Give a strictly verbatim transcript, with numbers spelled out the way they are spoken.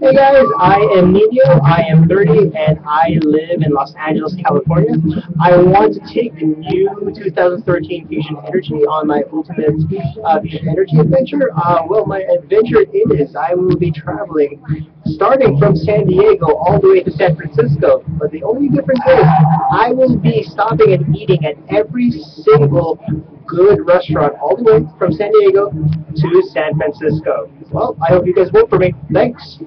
Hey guys, I am Nino, I am thirty, and I live in Los Angeles, California. I want to take the new two thousand thirteen Fusion Energi on my ultimate uh, Fusion Energi adventure. Uh, well, my adventure is I will be traveling starting from San Diego all the way to San Francisco, but the only difference is I will be stopping and eating at every single good restaurant all the way from San Diego to San Francisco. Well, I hope you guys vote for me. Thanks.